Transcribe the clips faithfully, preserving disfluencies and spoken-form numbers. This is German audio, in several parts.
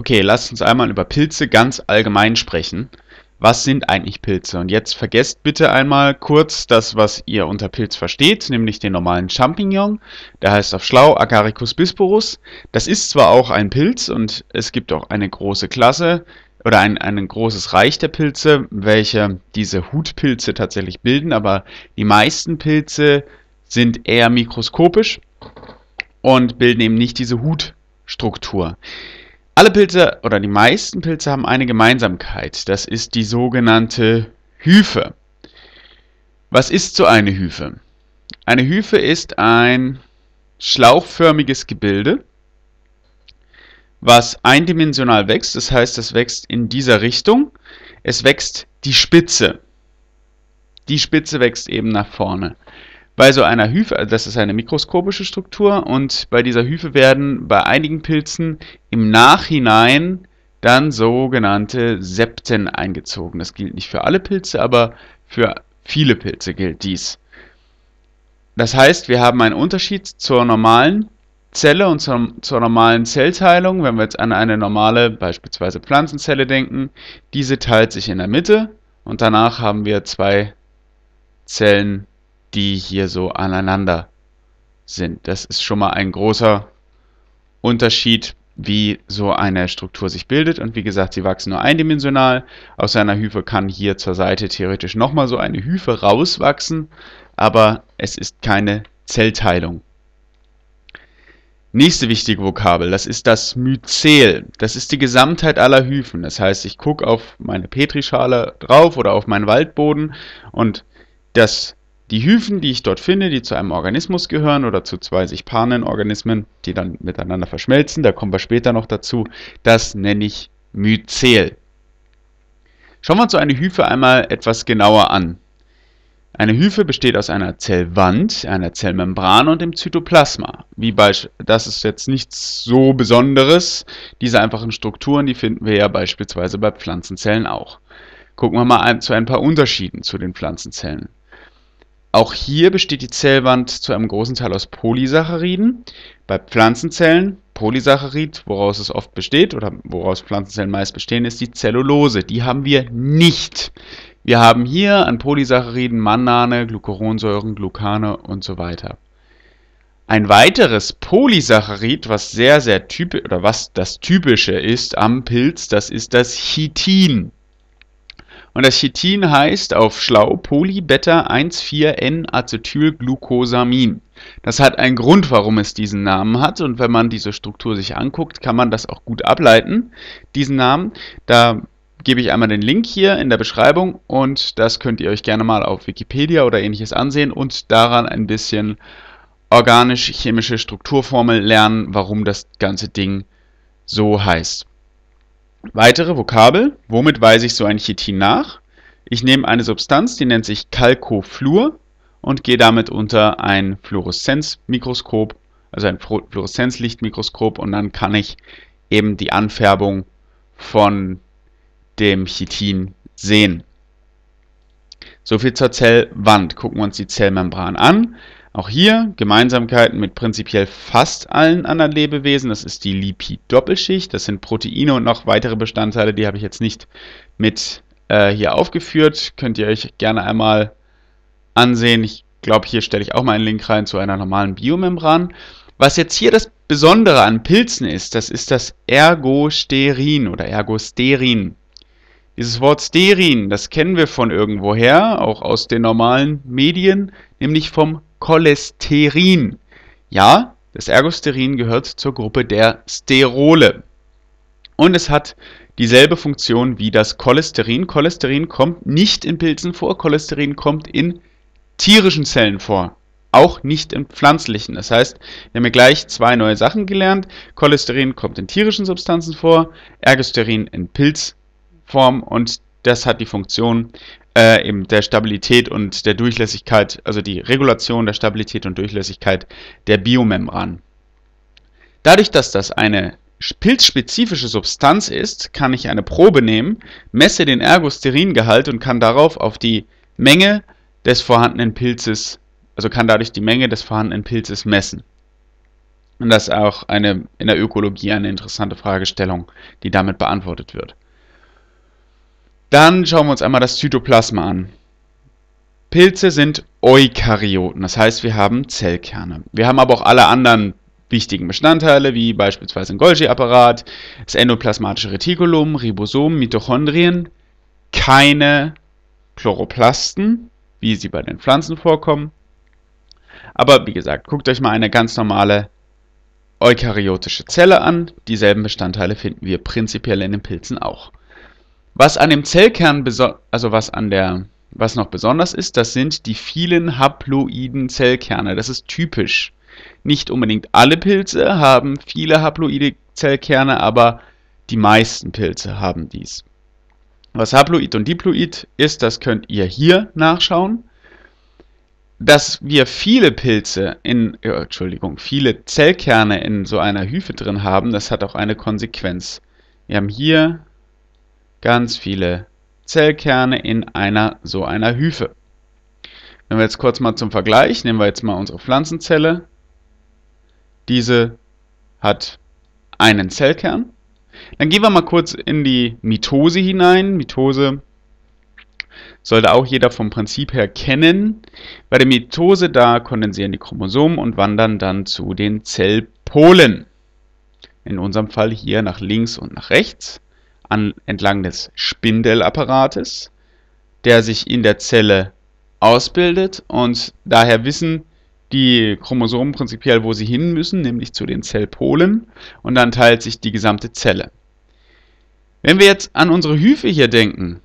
Okay, lasst uns einmal über Pilze ganz allgemein sprechen. Was sind eigentlich Pilze? Und jetzt vergesst bitte einmal kurz das, was ihr unter Pilz versteht, nämlich den normalen Champignon. Der heißt auf schlau Agaricus bisporus. Das ist zwar auch ein Pilz und es gibt auch eine große Klasse oder ein, ein großes Reich der Pilze, welche diese Hutpilze tatsächlich bilden, aber die meisten Pilze sind eher mikroskopisch und bilden eben nicht diese Hutstruktur. Alle Pilze oder die meisten Pilze haben eine Gemeinsamkeit, das ist die sogenannte Hyphe. Was ist so eine Hyphe? Eine Hyphe ist ein schlauchförmiges Gebilde, was eindimensional wächst, das heißt, es wächst in dieser Richtung, es wächst die Spitze. Die Spitze wächst eben nach vorne. Bei so einer Hyphe, also das ist eine mikroskopische Struktur, und bei dieser Hyphe werden bei einigen Pilzen im Nachhinein dann sogenannte Septen eingezogen. Das gilt nicht für alle Pilze, aber für viele Pilze gilt dies. Das heißt, wir haben einen Unterschied zur normalen Zelle und zur, zur normalen Zellteilung. Wenn wir jetzt an eine normale, beispielsweise Pflanzenzelle denken, diese teilt sich in der Mitte und danach haben wir zwei Zellen, die hier so aneinander sind. Das ist schon mal ein großer Unterschied, wie so eine Struktur sich bildet. Und wie gesagt, sie wachsen nur eindimensional. Aus einer Hyphe kann hier zur Seite theoretisch nochmal so eine Hyphe rauswachsen, aber es ist keine Zellteilung. Nächste wichtige Vokabel, das ist das Myzel. Das ist die Gesamtheit aller Hyphen. Das heißt, ich gucke auf meine Petrischale drauf oder auf meinen Waldboden und das Die Hyphen, die ich dort finde, die zu einem Organismus gehören oder zu zwei sich paarenden Organismen, die dann miteinander verschmelzen, da kommen wir später noch dazu, das nenne ich Myzel. Schauen wir uns so eine Hyphe einmal etwas genauer an. Eine Hyphe besteht aus einer Zellwand, einer Zellmembran und dem Zytoplasma. Wie beispielsweise, das ist jetzt nichts so Besonderes. Diese einfachen Strukturen, die finden wir ja beispielsweise bei Pflanzenzellen auch. Gucken wir mal ein, zu ein paar Unterschieden zu den Pflanzenzellen. Auch hier besteht die Zellwand zu einem großen Teil aus Polysacchariden. Bei Pflanzenzellen, Polysaccharid, woraus es oft besteht oder woraus Pflanzenzellen meist bestehen, ist die Zellulose. Die haben wir nicht. Wir haben hier an Polysacchariden Mannane, Glucuronsäuren, Glucane und so weiter. Ein weiteres Polysaccharid, was sehr, sehr typisch oder was das Typische ist am Pilz, das ist das Chitin. Und das Chitin heißt auf schlau Polybeta eins Komma vier N Acetylglucosamin. Das hat einen Grund, warum es diesen Namen hat. Und wenn man diese Struktur sich anguckt, kann man das auch gut ableiten, diesen Namen. Da gebe ich einmal den Link hier in der Beschreibung und das könnt ihr euch gerne mal auf Wikipedia oder ähnliches ansehen und daran ein bisschen organisch-chemische Strukturformel lernen, warum das ganze Ding so heißt. Weitere Vokabel, womit weise ich so ein Chitin nach? Ich nehme eine Substanz, die nennt sich Calcofluor und gehe damit unter ein Fluoreszenzmikroskop, also ein Fluoreszenzlichtmikroskop, und dann kann ich eben die Anfärbung von dem Chitin sehen. Soviel zur Zellwand. Gucken wir uns die Zellmembran an. Auch hier Gemeinsamkeiten mit prinzipiell fast allen anderen Lebewesen. Das ist die Lipid-Doppelschicht. Das sind Proteine und noch weitere Bestandteile. Die habe ich jetzt nicht mit äh, hier aufgeführt. Könnt ihr euch gerne einmal ansehen. Ich glaube, hier stelle ich auch mal einen Link rein zu einer normalen Biomembran. Was jetzt hier das Besondere an Pilzen ist, das ist das Ergosterin oder Ergosterin. Dieses Wort Sterin, das kennen wir von irgendwoher, auch aus den normalen Medien, nämlich vom Cholesterin. Ja, das Ergosterin gehört zur Gruppe der Sterole. Und es hat dieselbe Funktion wie das Cholesterin. Cholesterin kommt nicht in Pilzen vor, Cholesterin kommt in tierischen Zellen vor, auch nicht im pflanzlichen. Das heißt, wir haben hier gleich zwei neue Sachen gelernt. Cholesterin kommt in tierischen Substanzen vor, Ergosterin in Pilzform, und das hat die Funktion äh, eben der Stabilität und der Durchlässigkeit, also die Regulation der Stabilität und Durchlässigkeit der Biomembran. Dadurch, dass das eine pilzspezifische Substanz ist, kann ich eine Probe nehmen, messe den Ergosteringehalt und kann darauf auf die Menge des vorhandenen Pilzes, also kann dadurch die Menge des vorhandenen Pilzes messen. Und das ist auch eine, in der Ökologie eine interessante Fragestellung, die damit beantwortet wird. Dann schauen wir uns einmal das Zytoplasma an. Pilze sind Eukaryoten, das heißt, wir haben Zellkerne. Wir haben aber auch alle anderen wichtigen Bestandteile, wie beispielsweise ein Golgi-Apparat, das endoplasmatische Retikulum, Ribosomen, Mitochondrien, keine Chloroplasten, wie sie bei den Pflanzen vorkommen. Aber wie gesagt, guckt euch mal eine ganz normale eukaryotische Zelle an. Dieselben Bestandteile finden wir prinzipiell in den Pilzen auch. Was an dem Zellkern, also was an der, was noch besonders ist, das sind die vielen haploiden Zellkerne. Das ist typisch. Nicht unbedingt alle Pilze haben viele haploide Zellkerne, aber die meisten Pilze haben dies. Was Haploid und Diploid ist, das könnt ihr hier nachschauen. Dass wir viele Pilze in, äh, Entschuldigung, viele Zellkerne in so einer Hyphe drin haben, das hat auch eine Konsequenz. Wir haben hier ganz viele Zellkerne in einer so einer Hyphe. Wenn wir jetzt kurz mal zum Vergleich, nehmen wir jetzt mal unsere Pflanzenzelle. Diese hat einen Zellkern. Dann gehen wir mal kurz in die Mitose hinein. Mitose sollte auch jeder vom Prinzip her kennen. Bei der Mitose, da kondensieren die Chromosomen und wandern dann zu den Zellpolen. In unserem Fall hier nach links und nach rechts, an, entlang des Spindelapparates, der sich in der Zelle ausbildet. Und daher wissen die Chromosomen prinzipiell, wo sie hin müssen, nämlich zu den Zellpolen. Und dann teilt sich die gesamte Zelle. Wenn wir jetzt an unsere Hyphe hier denken,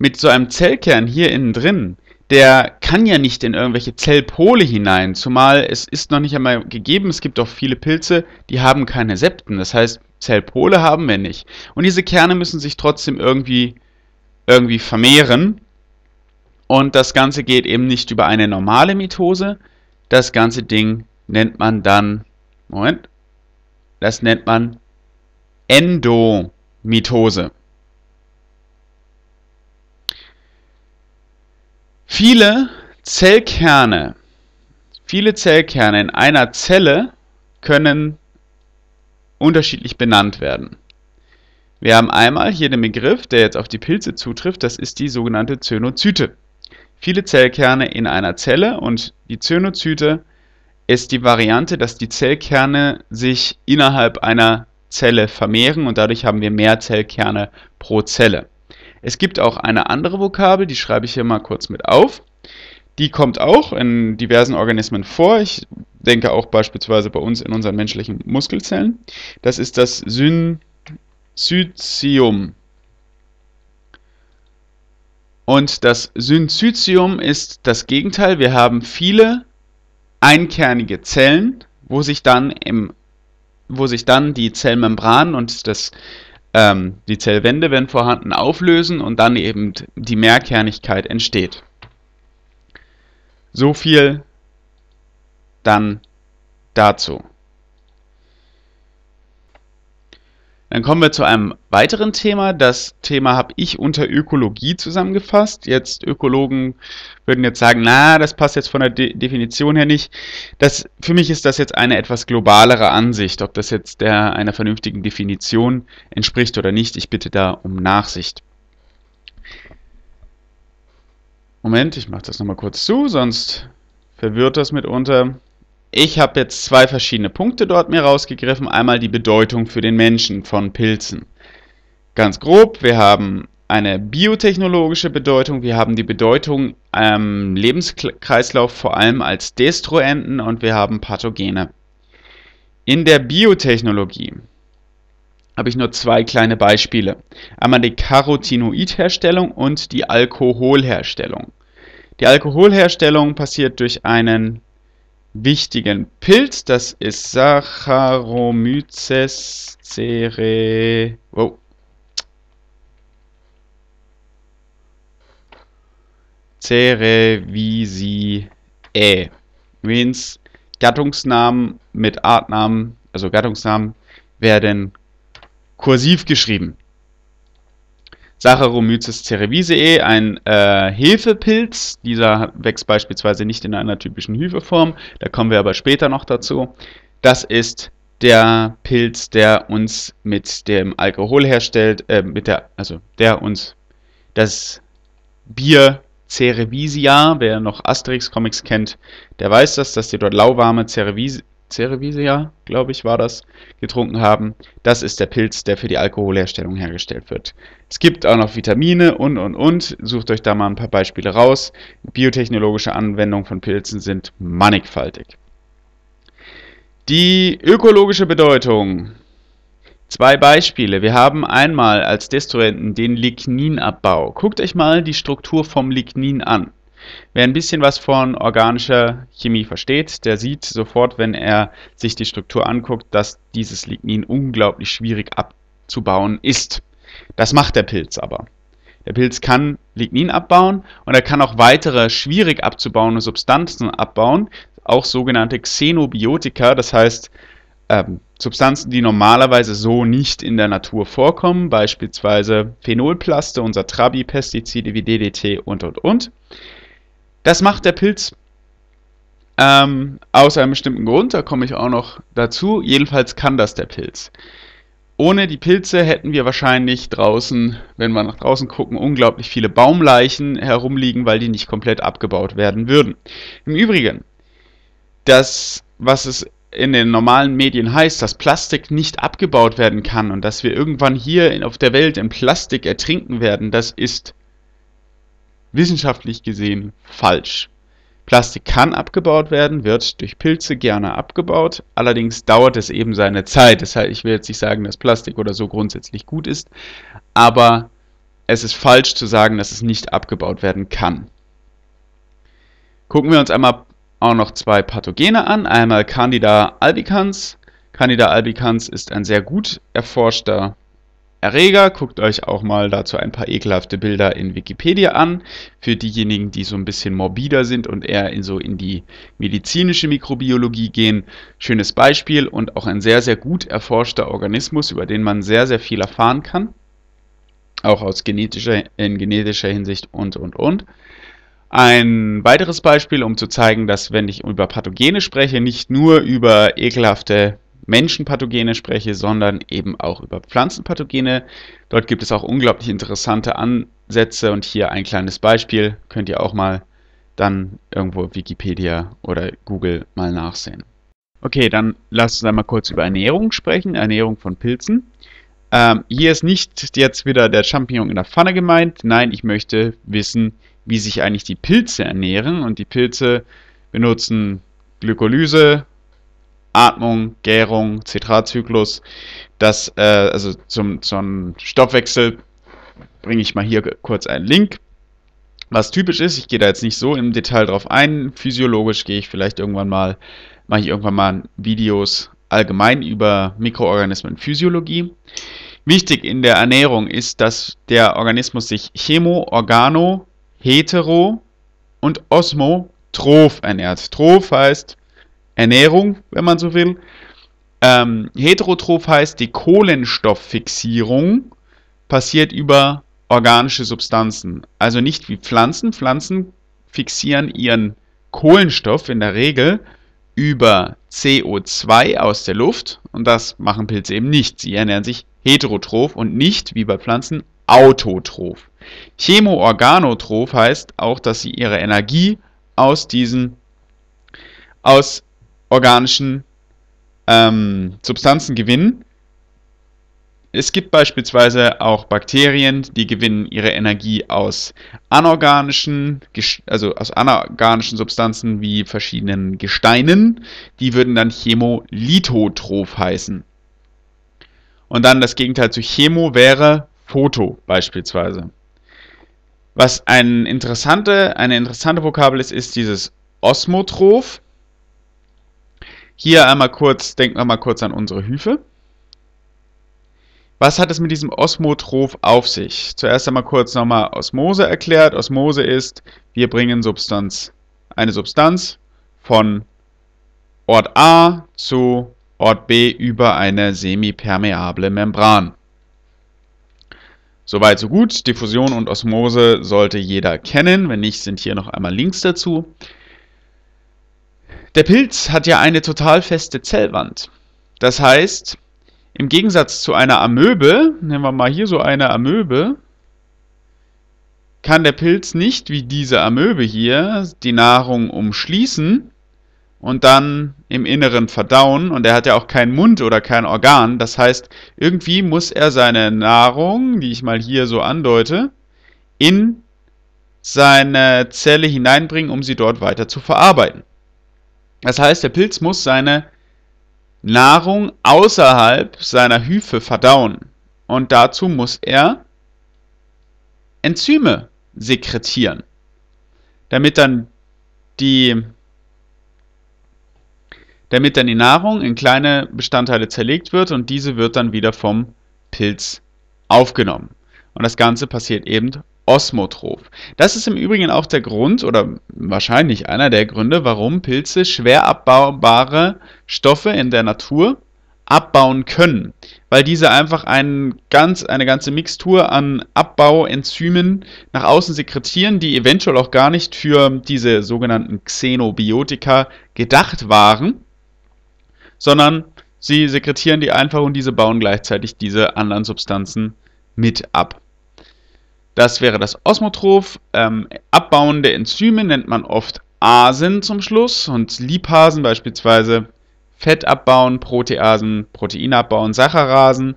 mit so einem Zellkern hier innen drin, der kann ja nicht in irgendwelche Zellpole hinein, zumal es ist noch nicht einmal gegeben, es gibt auch viele Pilze, die haben keine Septen, das heißt, Zellpole haben wir nicht. Und diese Kerne müssen sich trotzdem irgendwie, irgendwie vermehren und das Ganze geht eben nicht über eine normale Mitose, das ganze Ding nennt man dann, Moment, das nennt man Endomitose. Viele Zellkerne, viele Zellkerne in einer Zelle können unterschiedlich benannt werden. Wir haben einmal hier den Begriff, der jetzt auf die Pilze zutrifft, das ist die sogenannte Zönozyte. Viele Zellkerne in einer Zelle und die Zönozyte ist die Variante, dass die Zellkerne sich innerhalb einer Zelle vermehren und dadurch haben wir mehr Zellkerne pro Zelle. Es gibt auch eine andere Vokabel, die schreibe ich hier mal kurz mit auf. Die kommt auch in diversen Organismen vor. Ich denke auch beispielsweise bei uns in unseren menschlichen Muskelzellen. Das ist das Syncytium. Und das Syncytium ist das Gegenteil. Wir haben viele einkernige Zellen, wo sich dann, im, wo sich dann die Zellmembran und das die Zellwände, wenn vorhanden, auflösen und dann eben die Mehrkernigkeit entsteht. So viel dann dazu. Dann kommen wir zu einem weiteren Thema. Das Thema habe ich unter Ökologie zusammengefasst. Jetzt Ökologen würden jetzt sagen, na, das passt jetzt von der De- Definition her nicht. Das, für mich ist das jetzt eine etwas globalere Ansicht. Ob das jetzt der, einer vernünftigen Definition entspricht oder nicht, ich bitte da um Nachsicht. Moment, ich mache das nochmal kurz zu, sonst verwirrt das mitunter. Ich habe jetzt zwei verschiedene Punkte dort mir rausgegriffen. Einmal die Bedeutung für den Menschen von Pilzen. Ganz grob, wir haben eine biotechnologische Bedeutung, wir haben die Bedeutung im ähm, Lebenskreislauf vor allem als Destruenten und wir haben Pathogene. In der Biotechnologie habe ich nur zwei kleine Beispiele. Einmal die Carotinoidherstellung und die Alkoholherstellung. Die Alkoholherstellung passiert durch einen wichtigen Pilz, das ist Saccharomyces cerevisiae. Wow. Cerevisiae. Übrigens, Gattungsnamen mit Artnamen, also Gattungsnamen werden kursiv geschrieben. Saccharomyces cerevisiae, ein äh, Hefepilz. Dieser wächst beispielsweise nicht in einer typischen Hypheform. Da kommen wir aber später noch dazu. Das ist der Pilz, der uns mit dem Alkohol herstellt, äh, mit der, also der uns das Bier Cerevisia, wer noch Asterix-Comics kennt, der weiß das, dass die dort lauwarme Cerevisia, Cerevisia, glaube ich, war das, getrunken haben. Das ist der Pilz, der für die Alkoholherstellung hergestellt wird. Es gibt auch noch Vitamine und, und, und. Sucht euch da mal ein paar Beispiele raus. Biotechnologische Anwendungen von Pilzen sind mannigfaltig. Die ökologische Bedeutung. Zwei Beispiele. Wir haben einmal als Destruenten den Ligninabbau. Guckt euch mal die Struktur vom Lignin an. Wer ein bisschen was von organischer Chemie versteht, der sieht sofort, wenn er sich die Struktur anguckt, dass dieses Lignin unglaublich schwierig abzubauen ist. Das macht der Pilz aber. Der Pilz kann Lignin abbauen und er kann auch weitere schwierig abzubauende Substanzen abbauen, auch sogenannte Xenobiotika, das heißt ähm, Substanzen, die normalerweise so nicht in der Natur vorkommen, beispielsweise Phenolplaste, unser Trabi, Pestizide wie D D T und und und. Das macht der Pilz ähm, aus einem bestimmten Grund, da komme ich auch noch dazu. Jedenfalls kann das der Pilz. Ohne die Pilze hätten wir wahrscheinlich draußen, wenn wir nach draußen gucken, unglaublich viele Baumleichen herumliegen, weil die nicht komplett abgebaut werden würden. Im Übrigen, das, was es in den normalen Medien heißt, dass Plastik nicht abgebaut werden kann und dass wir irgendwann hier auf der Welt in Plastik ertrinken werden, das ist wissenschaftlich gesehen falsch. Plastik kann abgebaut werden, wird durch Pilze gerne abgebaut, allerdings dauert es eben seine Zeit. Das heißt, ich will jetzt nicht sagen, dass Plastik oder so grundsätzlich gut ist, aber es ist falsch zu sagen, dass es nicht abgebaut werden kann. Gucken wir uns einmal auch noch zwei Pathogene an. Einmal Candida albicans. Candida albicans ist ein sehr gut erforschter Erreger, guckt euch auch mal dazu ein paar ekelhafte Bilder in Wikipedia an. Für diejenigen, die so ein bisschen morbider sind und eher in so in die medizinische Mikrobiologie gehen, schönes Beispiel und auch ein sehr, sehr gut erforschter Organismus, über den man sehr, sehr viel erfahren kann. Auch aus genetischer, in genetischer Hinsicht und, und, und. Ein weiteres Beispiel, um zu zeigen, dass wenn ich über Pathogene spreche, nicht nur über ekelhafte Menschenpathogene spreche, sondern eben auch über Pflanzenpathogene. Dort gibt es auch unglaublich interessante Ansätze und hier ein kleines Beispiel. Könnt ihr auch mal dann irgendwo auf Wikipedia oder Google mal nachsehen. Okay, dann lasst uns einmal kurz über Ernährung sprechen, Ernährung von Pilzen. Ähm, hier ist nicht jetzt wieder der Champignon in der Pfanne gemeint. Nein, ich möchte wissen, wie sich eigentlich die Pilze ernähren. Und die Pilze benutzen Glykolyse, Atmung, Gärung, Citratzyklus, das, äh, also zum, zum Stoffwechsel bringe ich mal hier kurz einen Link. Was typisch ist, ich gehe da jetzt nicht so im Detail drauf ein, physiologisch gehe ich vielleicht irgendwann mal, mache ich irgendwann mal Videos allgemein über Mikroorganismen und Physiologie. Wichtig in der Ernährung ist, dass der Organismus sich chemo-, organo-, hetero- und osmotroph ernährt. Troph heißt Ernährung, wenn man so will. Ähm, heterotroph heißt, die Kohlenstofffixierung passiert über organische Substanzen. Also nicht wie Pflanzen. Pflanzen fixieren ihren Kohlenstoff in der Regel über C O zwei aus der Luft. Und das machen Pilze eben nicht. Sie ernähren sich heterotroph und nicht, wie bei Pflanzen, autotroph. Chemoorganotroph heißt auch, dass sie ihre Energie aus diesen, aus organischen ähm, Substanzen gewinnen. Es gibt beispielsweise auch Bakterien, die gewinnen ihre Energie aus anorganischen, also aus anorganischen Substanzen wie verschiedenen Gesteinen. Die würden dann Chemolithotroph heißen. Und dann das Gegenteil zu Chemo wäre Photo beispielsweise. Was ein interessante, eine interessante Vokabel ist, ist dieses Osmotroph. Hier einmal kurz, denken wir mal kurz an unsere Hyphe. Was hat es mit diesem Osmotroph auf sich? Zuerst einmal kurz nochmal Osmose erklärt. Osmose ist, wir bringen Substanz, eine Substanz von Ort A zu Ort B über eine semipermeable Membran. Soweit, so gut. Diffusion und Osmose sollte jeder kennen. Wenn nicht, sind hier noch einmal Links dazu. Der Pilz hat ja eine total feste Zellwand. Das heißt, im Gegensatz zu einer Amöbe, nehmen wir mal hier so eine Amöbe, kann der Pilz nicht wie diese Amöbe hier die Nahrung umschließen und dann im Inneren verdauen. Und er hat ja auch keinen Mund oder kein Organ. Das heißt, irgendwie muss er seine Nahrung, die ich mal hier so andeute, in seine Zelle hineinbringen, um sie dort weiter zu verarbeiten. Das heißt, der Pilz muss seine Nahrung außerhalb seiner Hyphe verdauen. Und dazu muss er Enzyme sekretieren, damit dann die... damit dann die Nahrung in kleine Bestandteile zerlegt wird und diese wird dann wieder vom Pilz aufgenommen. Und das Ganze passiert eben osmotroph. Das ist im Übrigen auch der Grund oder wahrscheinlich einer der Gründe, warum Pilze schwer abbaubare Stoffe in der Natur abbauen können, weil diese einfach einen ganz, eine ganze Mixtur an Abbauenzymen nach außen sekretieren, die eventuell auch gar nicht für diese sogenannten Xenobiotika gedacht waren, sondern sie sekretieren die einfach und diese bauen gleichzeitig diese anderen Substanzen mit ab. Das wäre das Osmotroph. Ähm, abbauende Enzyme nennt man oft Asen zum Schluss und Lipasen beispielsweise Fett abbauen, Proteasen, Proteine abbauen, Sacharasen,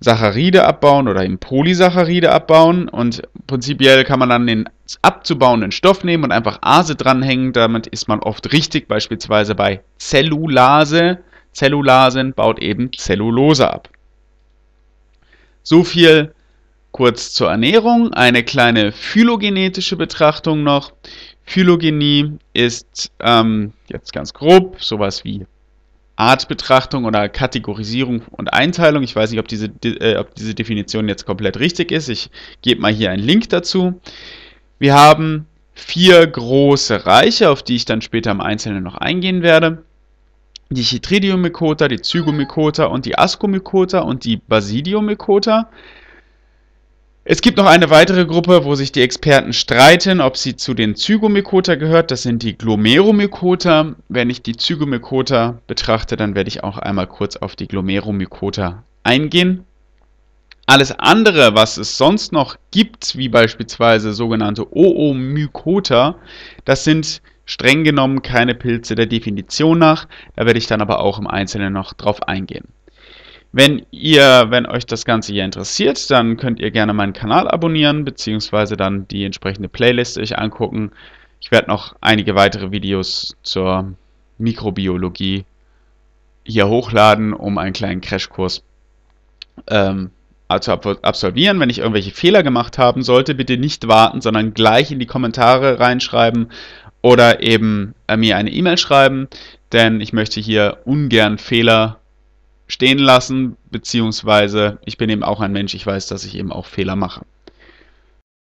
Saccharide abbauen oder eben Polysaccharide abbauen. Und prinzipiell kann man dann den abzubauenden Stoff nehmen und einfach Ase dranhängen. Damit ist man oft richtig, beispielsweise bei Zellulase. Zellulasen baut eben Zellulose ab. So viel kurz zur Ernährung. Eine kleine phylogenetische Betrachtung noch. Phylogenie ist ähm, jetzt ganz grob sowas wie Artbetrachtung oder Kategorisierung und Einteilung. Ich weiß nicht, ob diese, äh, ob diese Definition jetzt komplett richtig ist. Ich gebe mal hier einen Link dazu. Wir haben vier große Reiche, auf die ich dann später im Einzelnen noch eingehen werde. Die Chytridiomycota, die Zygomycota und die Ascomycota und die Basidiomycota. Es gibt noch eine weitere Gruppe, wo sich die Experten streiten, ob sie zu den Zygomycota gehört. Das sind die Glomeromycota. Wenn ich die Zygomycota betrachte, dann werde ich auch einmal kurz auf die Glomeromycota eingehen. Alles andere, was es sonst noch gibt, wie beispielsweise sogenannte Oomycota, das sind streng genommen keine Pilze der Definition nach. Da werde ich dann aber auch im Einzelnen noch drauf eingehen. Wenn ihr, wenn euch das Ganze hier interessiert, dann könnt ihr gerne meinen Kanal abonnieren, beziehungsweise dann die entsprechende Playlist euch angucken. Ich werde noch einige weitere Videos zur Mikrobiologie hier hochladen, um einen kleinen Crashkurs ähm, zu absolvieren. Wenn ich irgendwelche Fehler gemacht haben sollte, bitte nicht warten, sondern gleich in die Kommentare reinschreiben oder eben äh, mir eine E-Mail schreiben, denn ich möchte hier ungern Fehler stehen lassen, beziehungsweise ich bin eben auch ein Mensch, ich weiß, dass ich eben auch Fehler mache.